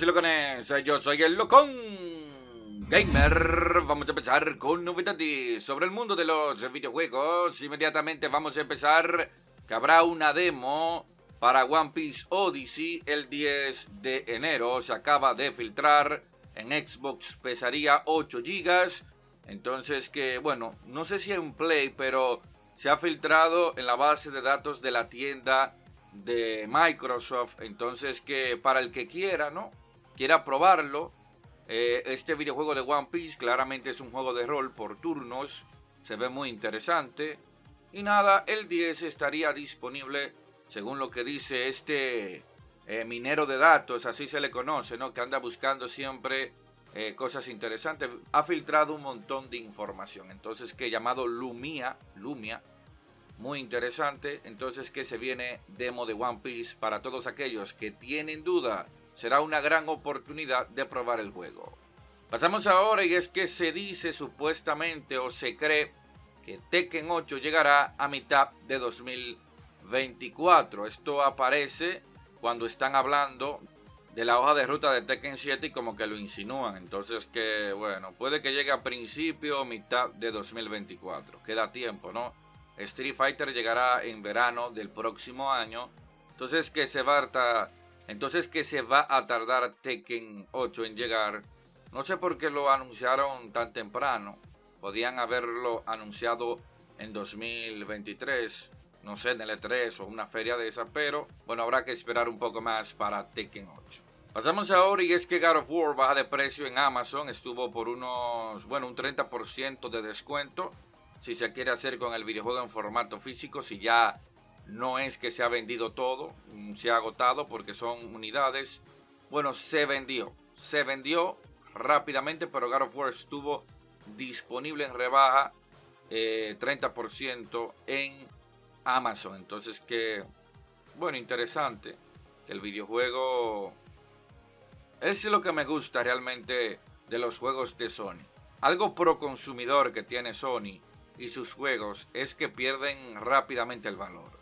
soy Locones, yo soy el Locón Gamer. Vamos a empezar con novedades sobre el mundo de los videojuegos. Inmediatamente vamos a empezar que habrá una demo para One Piece Odyssey el 10 de enero. Se acaba de filtrar en Xbox, pesaría 8 GB. Entonces que, bueno, no sé si en Play, pero se ha filtrado en la base de datos de la tienda de Microsoft. Entonces que para el que quiera, ¿no?, quiera probarlo, este videojuego de One Piece claramente es un juego de rol por turnos, se ve muy interesante. Y nada, el 10 estaría disponible, según lo que dice este minero de datos, así se le conoce, ¿no?, que anda buscando siempre cosas interesantes. Ha filtrado un montón de información, entonces que llamado Lumia, muy interesante. Entonces que se viene demo de One Piece para todos aquellos que tienen duda. Será una gran oportunidad de probar el juego. Pasamos ahora, y es que se dice supuestamente o se cree que Tekken 8 llegará a mitad de 2024. Esto aparece cuando están hablando de la hoja de ruta de Tekken 7 y como que lo insinúan. Entonces que, bueno, puede que llegue a principio o mitad de 2024. Queda tiempo, ¿no? Street Fighter llegará en verano del próximo año. Entonces que se va a tardar Tekken 8 en llegar. No sé por qué lo anunciaron tan temprano. Podían haberlo anunciado en 2023. No sé, en el E3 o una feria de esa. Pero bueno, habrá que esperar un poco más para Tekken 8. Pasamos ahora, y es que God of War baja de precio en Amazon. Estuvo por un 30% de descuento si se quiere hacer con el videojuego en formato físico, si ya no es que se ha vendido todo, se ha agotado porque son unidades. Bueno, se vendió rápidamente, pero God of War estuvo disponible en rebaja 30% en Amazon. Entonces que, bueno, interesante. El videojuego es lo que me gusta realmente de los juegos de Sony. Algo pro consumidor que tiene Sony y sus juegos es que pierden rápidamente el valor.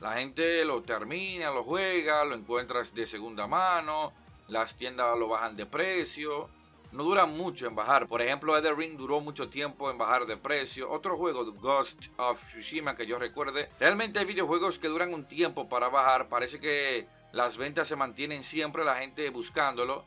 La gente lo termina, lo juega, lo encuentras de segunda mano, las tiendas lo bajan de precio, no duran mucho en bajar. Por ejemplo, Elden Ring duró mucho tiempo en bajar de precio. Otro juego, Ghost of Tsushima, que yo recuerde. Realmente hay videojuegos que duran un tiempo para bajar. Parece que las ventas se mantienen siempre, la gente buscándolo.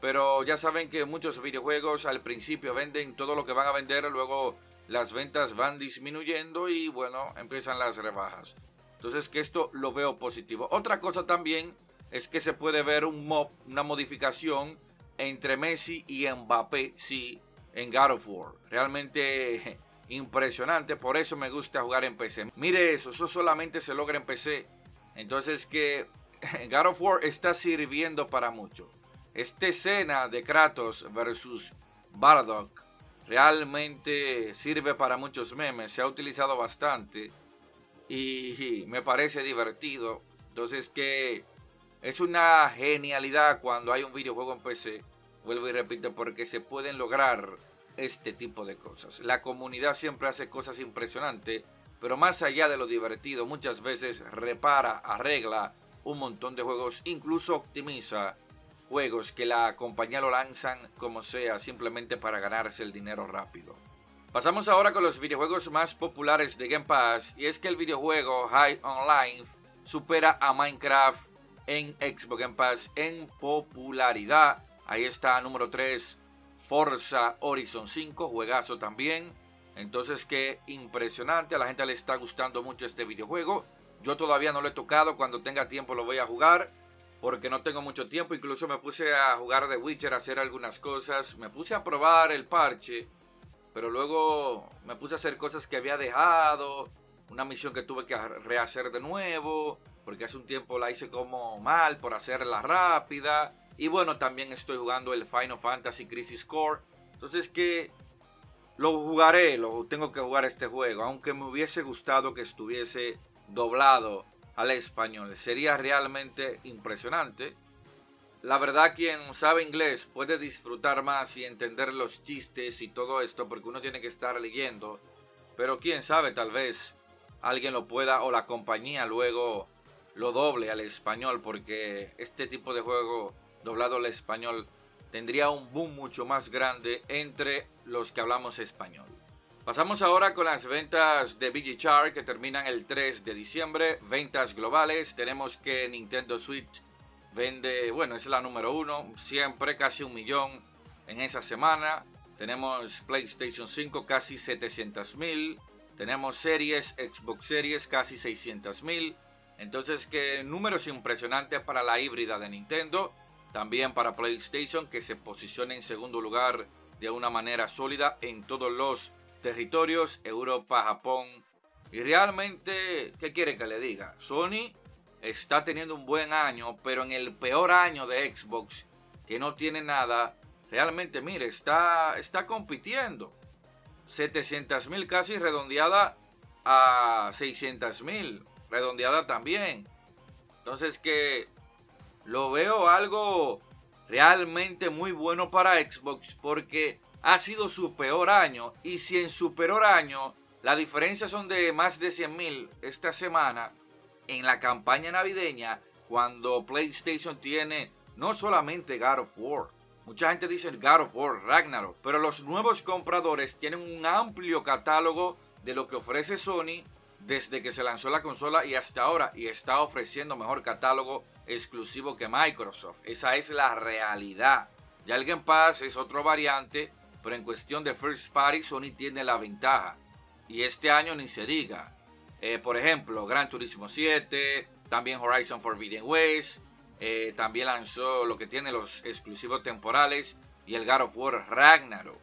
Pero ya saben que muchos videojuegos al principio venden todo lo que van a vender, luego las ventas van disminuyendo y, bueno, empiezan las rebajas. Entonces que esto lo veo positivo. Otra cosa también es que se puede ver un mob, una modificación entre Messi y Mbappé, sí, en God of War. Realmente impresionante, por eso me gusta jugar en PC. Mire eso solamente se logra en PC. Entonces que God of War está sirviendo para mucho. Esta escena de Kratos versus Bardock realmente sirve para muchos memes, se ha utilizado bastante y me parece divertido. Entonces que es una genialidad cuando hay un videojuego en PC, vuelvo y repito, porque se pueden lograr este tipo de cosas. La comunidad siempre hace cosas impresionantes, pero más allá de lo divertido, muchas veces repara, arregla un montón de juegos, incluso optimiza juegos que la compañía lo lanzan como sea, simplemente para ganarse el dinero rápido. Pasamos ahora con los videojuegos más populares de Game Pass, y es que el videojuego High on Life supera a Minecraft en Xbox Game Pass en popularidad. Ahí está, número 3, Forza Horizon 5, juegazo también. Entonces que impresionante, a la gente le está gustando mucho este videojuego. Yo todavía no lo he tocado, cuando tenga tiempo lo voy a jugar, porque no tengo mucho tiempo. Incluso me puse a jugar de Witcher, a hacer algunas cosas. Me puse a probar el parche, pero luego me puse a hacer cosas que había dejado. Una misión que tuve que rehacer de nuevo, porque hace un tiempo la hice como mal por hacerla rápida. Y bueno, también estoy jugando el Final Fantasy Crisis Core. Entonces que lo jugaré, lo tengo que jugar este juego. Aunque me hubiese gustado que estuviese doblado al español, sería realmente impresionante. La verdad, quien sabe inglés puede disfrutar más y entender los chistes y todo esto, porque uno tiene que estar leyendo. Pero quién sabe, tal vez alguien lo pueda, o la compañía luego lo doble al español, porque este tipo de juego doblado al español, tendría un boom mucho más grande entre los que hablamos español. Pasamos ahora con las ventas de VGChartz que terminan el 3 de diciembre. Ventas globales, tenemos que Nintendo Switch vende, bueno, es la número 1, siempre casi 1 millón en esa semana. Tenemos PlayStation 5 casi 700.000, tenemos series, Xbox Series casi 600.000. Entonces, que números impresionantes para la híbrida de Nintendo, también para PlayStation, que se posiciona en segundo lugar de una manera sólida en todos los territorios, Europa, Japón. Y realmente, ¿qué quiere que le diga? Sony está teniendo un buen año, pero en el peor año de Xbox, que no tiene nada, realmente, mire, está compitiendo. 700.000 casi, redondeada a 600.000. redondeada también. Entonces, que lo veo algo realmente muy bueno para Xbox, porque ha sido su peor año, y si en su peor año la diferencia son de más de 100.000 esta semana, en la campaña navideña, cuando PlayStation tiene no solamente God of War, mucha gente dice God of War, Ragnarok, pero los nuevos compradores tienen un amplio catálogo de lo que ofrece Sony desde que se lanzó la consola y hasta ahora, y está ofreciendo mejor catálogo exclusivo que Microsoft. Esa es la realidad. Ya el Game Pass es otro variante, pero en cuestión de First Party Sony tiene la ventaja. Y este año ni se diga. Por ejemplo, Gran Turismo 7, también Horizon Forbidden Ways, también lanzó lo que tiene los exclusivos temporales y el God of War Ragnarok.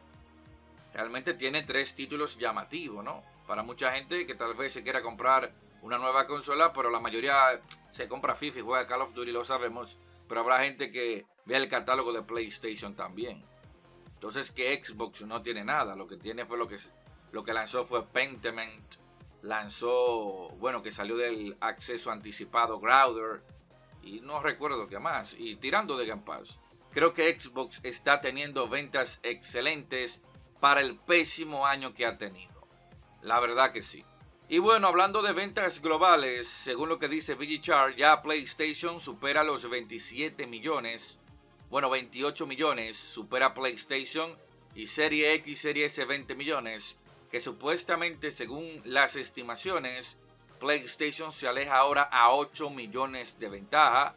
Realmente tiene 3 títulos llamativos, ¿no? Para mucha gente que tal vez se quiera comprar una nueva consola, pero la mayoría se compra FIFA y juega Call of Duty, lo sabemos. Pero habrá gente que vea el catálogo de PlayStation también. Entonces, que Xbox no tiene nada. Lo que tiene fue lo que lanzó fue Pentiment. Lanzó, bueno, que salió del acceso anticipado Grounded. Y no recuerdo qué más. Y tirando de Game Pass. Creo que Xbox está teniendo ventas excelentes para el pésimo año que ha tenido. La verdad que sí. Y bueno, hablando de ventas globales, según lo que dice VGChartz, ya PlayStation supera los 27 millones. Bueno, 28 millones supera PlayStation, y Serie X, Serie S 20 millones. Que supuestamente, según las estimaciones, PlayStation se aleja ahora a 8 millones de ventaja.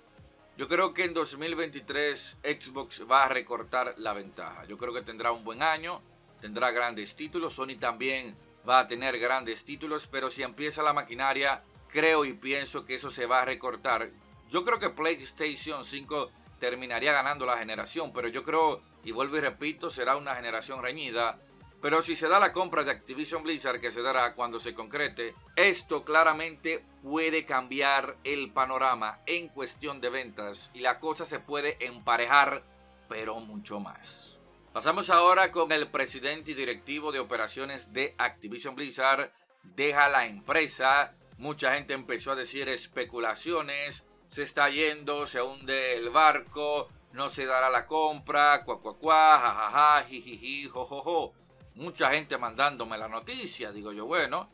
Yo creo que en 2023 Xbox va a recortar la ventaja. Yo creo que tendrá un buen año, tendrá grandes títulos. Sony también va a tener grandes títulos, pero si empieza la maquinaria, creo y pienso que eso se va a recortar. Yo creo que PlayStation 5 terminaría ganando la generación, pero yo creo, y vuelvo y repito, será una generación reñida. Pero si se da la compra de Activision Blizzard, que se dará cuando se concrete, esto claramente puede cambiar el panorama en cuestión de ventas, y la cosa se puede emparejar, pero mucho más. Pasamos ahora con el presidente y directivo de operaciones de Activision Blizzard. Deja la empresa. Mucha gente empezó a decir especulaciones. Se está yendo, se hunde el barco, no se dará la compra, cuacuacuá, jajaja, jijiji, jojojo. Mucha gente mandándome la noticia. Digo yo, bueno,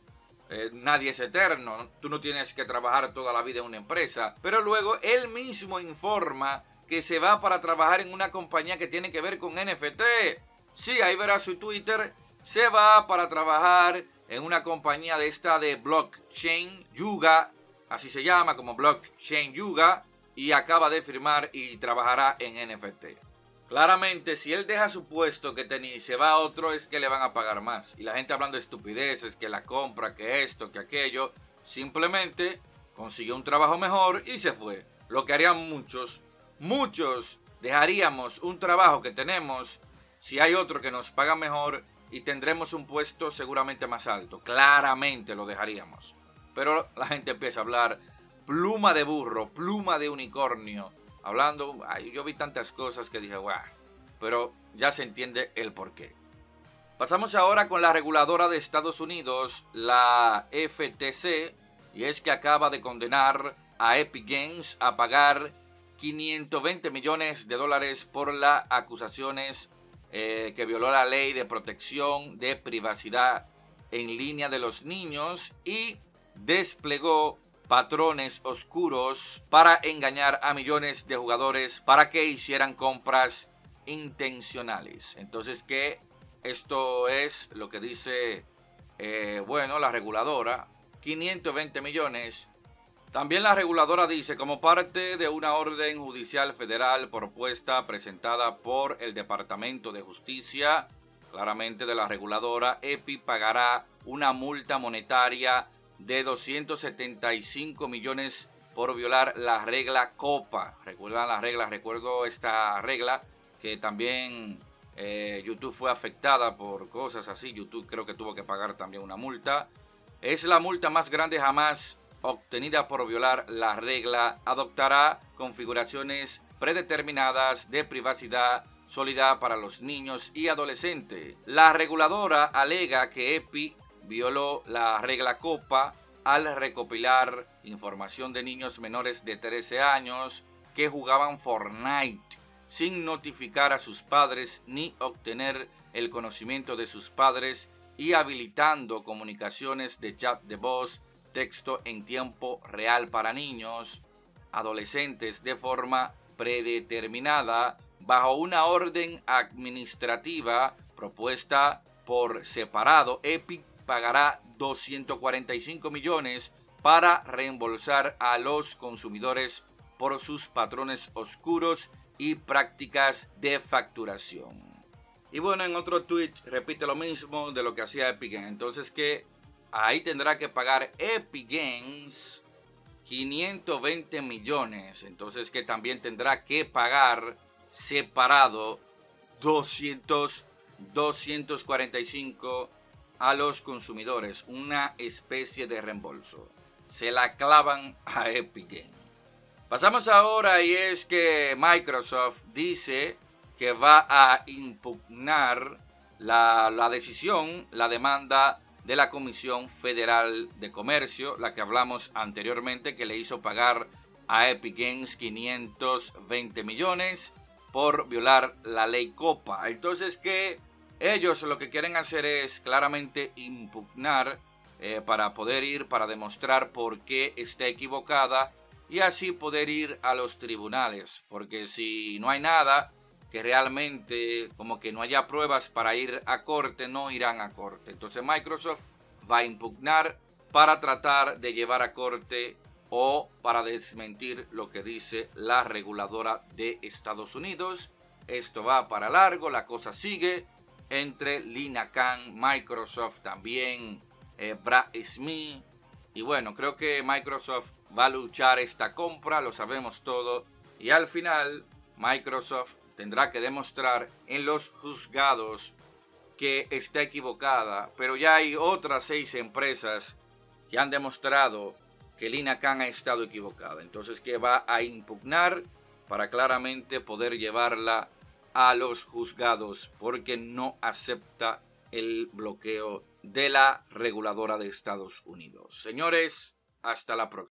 nadie es eterno. Tú no tienes que trabajar toda la vida en una empresa. Pero luego él mismo informa que se va para trabajar en una compañía que tiene que ver con NFT. Sí, ahí verá su Twitter. Se va para trabajar en una compañía de esta de blockchain, Yuga. Así se llama, como blockchain Yuga. Y acaba de firmar y trabajará en NFT. Claramente, si él deja su puesto que tenía y se va a otro, es que le van a pagar más. Y la gente hablando de estupideces, que la compra, que esto, que aquello. Simplemente consiguió un trabajo mejor y se fue. Lo que harían muchos. Muchos dejaríamos un trabajo que tenemos si hay otro que nos paga mejor y tendremos un puesto seguramente más alto. Claramente lo dejaríamos. Pero la gente empieza a hablar pluma de burro, pluma de unicornio. Hablando, ay, yo vi tantas cosas que dije, guau. Pero ya se entiende el porqué. Pasamos ahora con la reguladora de Estados Unidos, la FTC. Y es que acaba de condenar a Epic Games a pagar $520 millones por las acusaciones que violó la ley de protección de privacidad en línea de los niños y desplegó patrones oscuros para engañar a millones de jugadores para que hicieran compras intencionales. Entonces, que esto es lo que dice, bueno, la reguladora, 520 millones. También la reguladora dice, como parte de una orden judicial federal propuesta presentada por el Departamento de Justicia, claramente de la reguladora, EPI pagará una multa monetaria de 275 millones por violar la regla Copa. ¿Recuerdan la regla? Recuerdo esta regla que también YouTube fue afectada por cosas así. YouTube creo que tuvo que pagar también una multa. Es la multa más grande jamás obtenida por violar la regla. Adoptará configuraciones predeterminadas de privacidad sólida para los niños y adolescentes. La reguladora alega que EPI violó la regla Copa al recopilar información de niños menores de 13 años que jugaban Fortnite sin notificar a sus padres ni obtener el conocimiento de sus padres, y habilitando comunicaciones de chat de voz, texto en tiempo real para niños, adolescentes de forma predeterminada bajo una orden administrativa propuesta por separado. Epic pagará 245 millones para reembolsar a los consumidores por sus patrones oscuros y prácticas de facturación. Y bueno, en otro tweet repite lo mismo de lo que hacía Epic Games. Entonces, que ahí tendrá que pagar Epic Games 520 millones. Entonces, que también tendrá que pagar separado 245 a los consumidores. Una especie de reembolso. Se la clavan a Epic Games. Pasamos ahora, y es que Microsoft dice que va a impugnar la decisión, la demanda de la Comisión Federal de Comercio, la que hablamos anteriormente, que le hizo pagar a Epic Games 520 millones por violar la ley Copa. Entonces, que ellos lo que quieren hacer es claramente impugnar para poder ir, para demostrar por qué está equivocada y así poder ir a los tribunales, porque si no hay nada que realmente, como que no haya pruebas para ir a corte, no irán a corte. Entonces Microsoft va a impugnar para tratar de llevar a corte o para desmentir lo que dice la reguladora de Estados Unidos. Esto va para largo, la cosa sigue entre Lina Khan, Microsoft también, Brad Smith. Y bueno, creo que Microsoft va a luchar esta compra, lo sabemos todo. Y al final Microsoft tendrá que demostrar en los juzgados que está equivocada, pero ya hay otras 6 empresas que han demostrado que Lina Khan ha estado equivocada. Entonces, que va a impugnar para claramente poder llevarla a los juzgados, porque no acepta el bloqueo de la reguladora de Estados Unidos. Señores, hasta la próxima.